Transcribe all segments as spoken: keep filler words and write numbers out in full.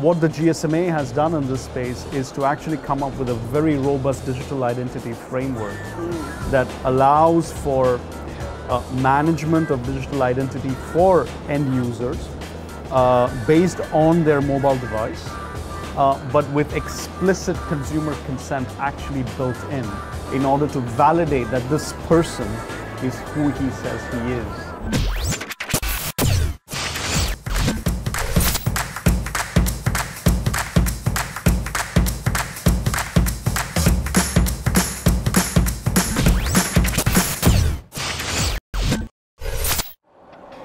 what the G S M A has done in this space is to actually come up with a very robust digital identity framework that allows for uh, management of digital identity for end users uh, based on their mobile device, uh, but with explicit consumer consent actually built in, in order to validate that this person is who he says he is.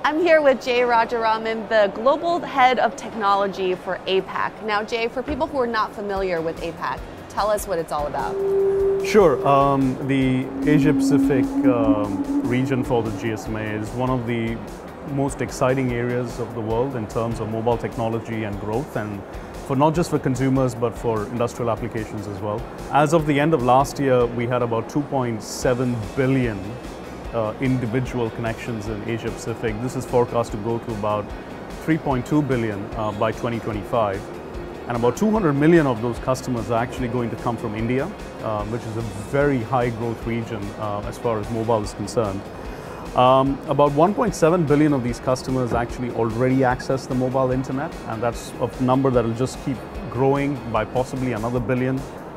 I'm here with Jai Rajaraman, the Global Head of Technology for APAC. Now, Jai, for people who are not familiar with APAC, tell us what it's all about. Sure. Um, the Asia-Pacific um, region for the G S M A is one of the most exciting areas of the world in terms of mobile technology and growth, and for not just for consumers, but for industrial applications as well. As of the end of last year, we had about two point seven billion Uh, individual connections in Asia Pacific. This is forecast to go to about three point two billion uh, by twenty twenty-five, and about two hundred million of those customers are actually going to come from India, uh, which is a very high growth region uh, as far as mobile is concerned. Um, about one point seven billion of these customers actually already access the mobile internet, and that's a number that will just keep growing by possibly another billion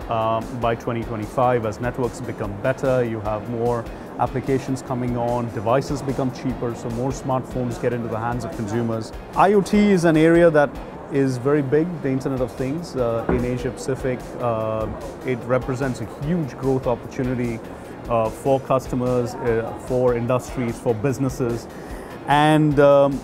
uh, by twenty twenty-five as networks become better. You have more applications coming on, devices become cheaper, so more smartphones get into the hands of consumers. IoT is an area that is very big, the Internet of Things, uh, in Asia Pacific. Uh, it represents a huge growth opportunity uh, for customers, uh, for industries, for businesses. And um,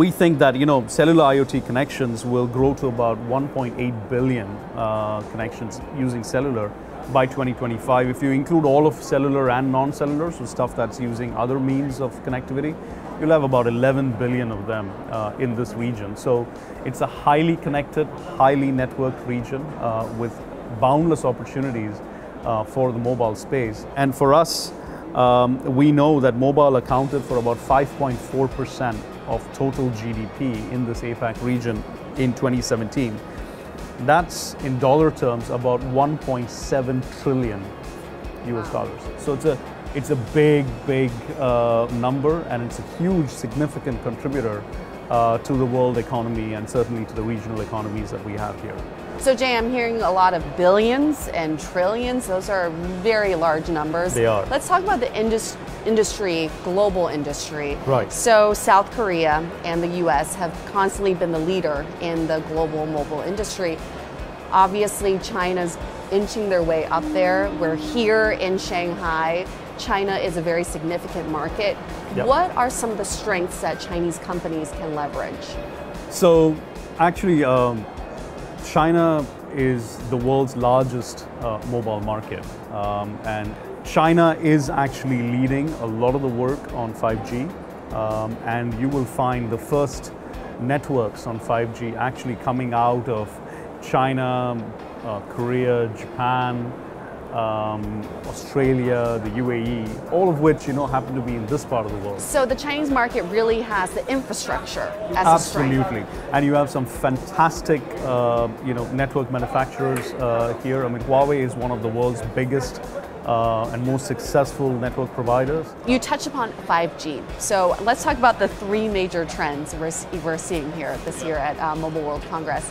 we think that, you know, cellular IoT connections will grow to about one point eight billion uh, connections using cellular by twenty twenty-five. If you include all of cellular and non-cellular, so stuff that's using other means of connectivity, you'll have about eleven billion of them uh, in this region. So it's a highly connected, highly networked region uh, with boundless opportunities uh, for the mobile space. And for us, um, we know that mobile accounted for about five point four percent of total G D P in this APAC region in twenty seventeen. That's, in dollar terms, about one point seven trillion U S dollars. So it's a, it's a big, big uh, number, and it's a huge, significant contributor uh, to the world economy and certainly to the regional economies that we have here. So Jai, I'm hearing a lot of billions and trillions. Those are very large numbers. They are. Let's talk about the indus industry, global industry. Right. So South Korea and the U S have constantly been the leader in the global mobile industry. Obviously, China's inching their way up there. We're here in Shanghai. China is a very significant market. Yep. What are some of the strengths that Chinese companies can leverage? So actually, um, China is the world's largest uh, mobile market, um, and China is actually leading a lot of the work on five G, um, and you will find the first networks on five G actually coming out of China, uh, Korea, Japan, Um, Australia, the U A E, all of which, you know, happen to be in this part of the world. So the Chinese market really has the infrastructure as a strength. Absolutely, and you have some fantastic, uh, you know, network manufacturers uh, here. I mean, Huawei is one of the world's biggest uh, and most successful network providers. You touched upon five G, so let's talk about the three major trends we're, we're seeing here this year at uh, Mobile World Congress.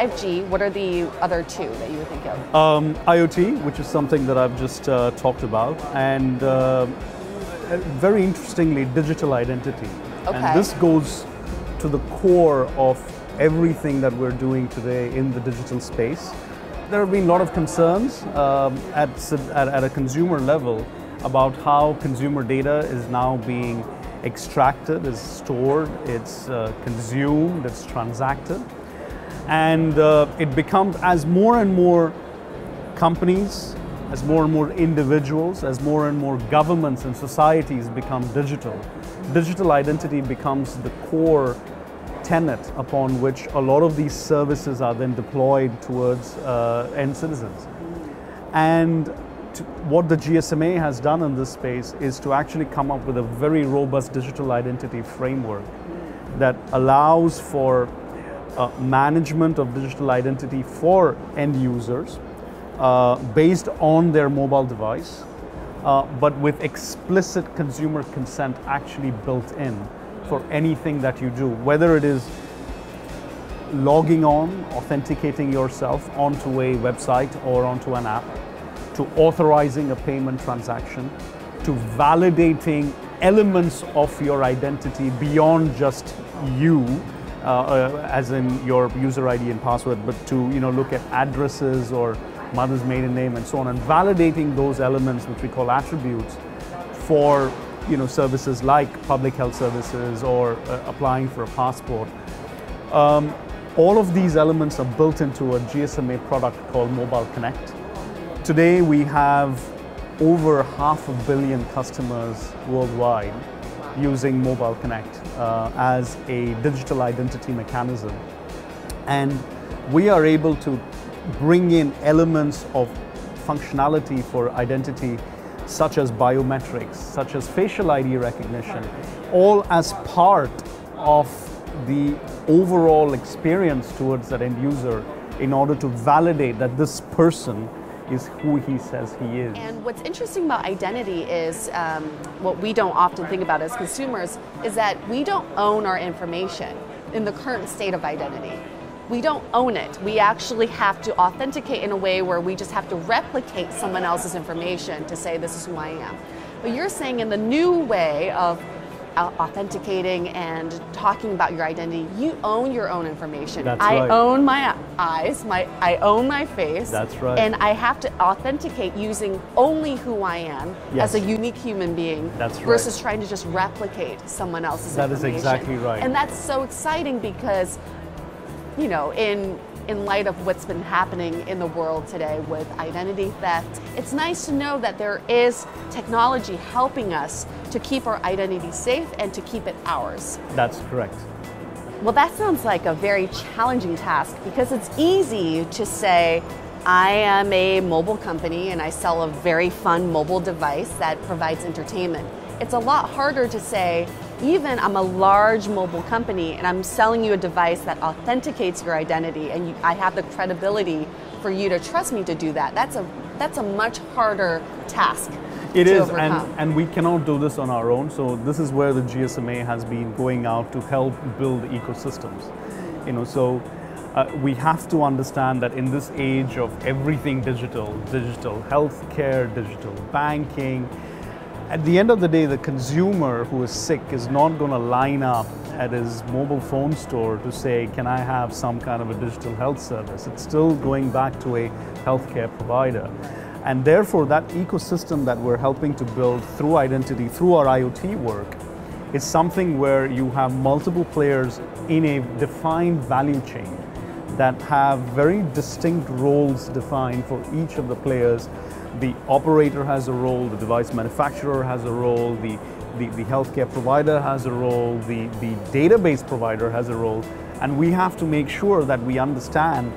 five G, what are the other two that you would think of? Um, IoT, which is something that I've just uh, talked about, and uh, very interestingly, digital identity. Okay. And this goes to the core of everything that we're doing today in the digital space. There have been a lot of concerns um, at, at, at a consumer level about how consumer data is now being extracted, is stored, it's uh, consumed, it's transacted. And uh, it becomes, as more and more companies, as more and more individuals, as more and more governments and societies become digital, digital identity becomes the core tenet upon which a lot of these services are then deployed towards uh, end citizens. And to, what the G S M A has done in this space is to actually come up with a very robust digital identity framework that allows for uh, management of digital identity for end users uh, based on their mobile device, uh, but with explicit consumer consent actually built in for anything that you do, whether it is logging on, authenticating yourself onto a website or onto an app, to authorizing a payment transaction, to validating elements of your identity beyond just you, uh, uh, as in your user I D and password, but to you know look at addresses or mother's maiden name and so on, and validating those elements, which we call attributes, for you know services like public health services or uh, applying for a passport. Um, all of these elements are built into a G S M A product called Mobile Connect. Today we have over half a billion customers worldwide using Mobile Connect uh, as a digital identity mechanism. And we are able to bring in elements of functionality for identity, such as biometrics, such as facial I D recognition, all as part of the overall experience towards that end user in order to validate that this person is who he says he is. And what's interesting about identity is um, what we don't often think about as consumers is that we don't own our information in the current state of identity. We don't own it. We actually have to authenticate in a way where we just have to replicate someone else's information to say this is who I am. But you're saying in the new way of authenticating and talking about your identity, you own your own information. That's I right. own my eyes, my I own my face. That's right. And I have to authenticate using only who I am yes. as a unique human being. That's right. Versus trying to just replicate someone else's that information. That is exactly right. And that's so exciting because, you know, in in light of what's been happening in the world today with identity theft, it's nice to know that there is technology helping us to keep our identity safe and to keep it ours. That's correct. Well, that sounds like a very challenging task because it's easy to say, I am a mobile company and I sell a very fun mobile device that provides entertainment. It's a lot harder to say, even I'm a large mobile company and I'm selling you a device that authenticates your identity and you, I have the credibility for you to trust me to do that. That's a, that's a much harder task. It is, and, and we cannot do this on our own, so this is where the G S M A has been going out to help build ecosystems. You know, so uh, we have to understand that in this age of everything digital, digital healthcare, digital banking, at the end of the day, the consumer who is sick is not going to line up at his mobile phone store to say, can I have some kind of a digital health service? It's still going back to a healthcare provider. And therefore, that ecosystem that we're helping to build through identity, through our IoT work, is something where you have multiple players in a defined value chain that have very distinct roles defined for each of the players. The operator has a role, the device manufacturer has a role, the, the, the healthcare provider has a role, the, the database provider has a role, and we have to make sure that we understand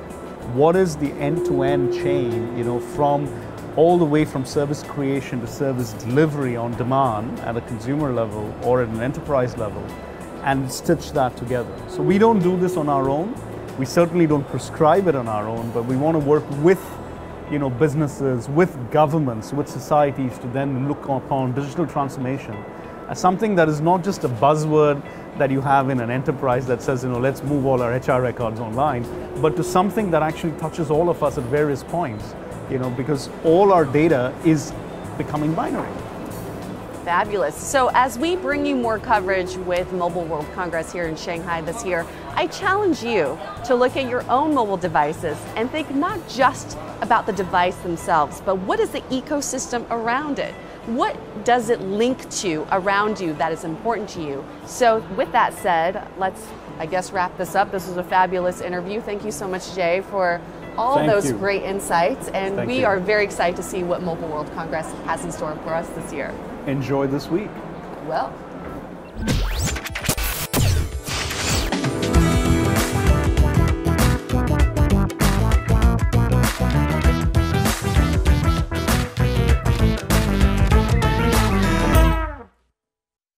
what is the end-to-end chain, you know, from all the way from service creation to service delivery on demand at a consumer level or at an enterprise level, and stitch that together. So we don't do this on our own. We certainly don't prescribe it on our own, but we want to work with, you know, businesses, with governments, with societies to then look upon digital transformation as something that is not just a buzzword that you have in an enterprise that says, you know, let's move all our H R records online, but to something that actually touches all of us at various points, you know, because all our data is becoming binary. Fabulous. So as we bring you more coverage with Mobile World Congress here in Shanghai this year, I challenge you to look at your own mobile devices and think not just about the device themselves, but what is the ecosystem around it? What does it link to around you that is important to you? So with that said, let's, I guess, wrap this up. This was a fabulous interview. Thank you so much, Jay, for all Thank those you. great insights. And Thank we you. are very excited to see what Mobile World Congress has in store for us this year. Enjoy this week. Well.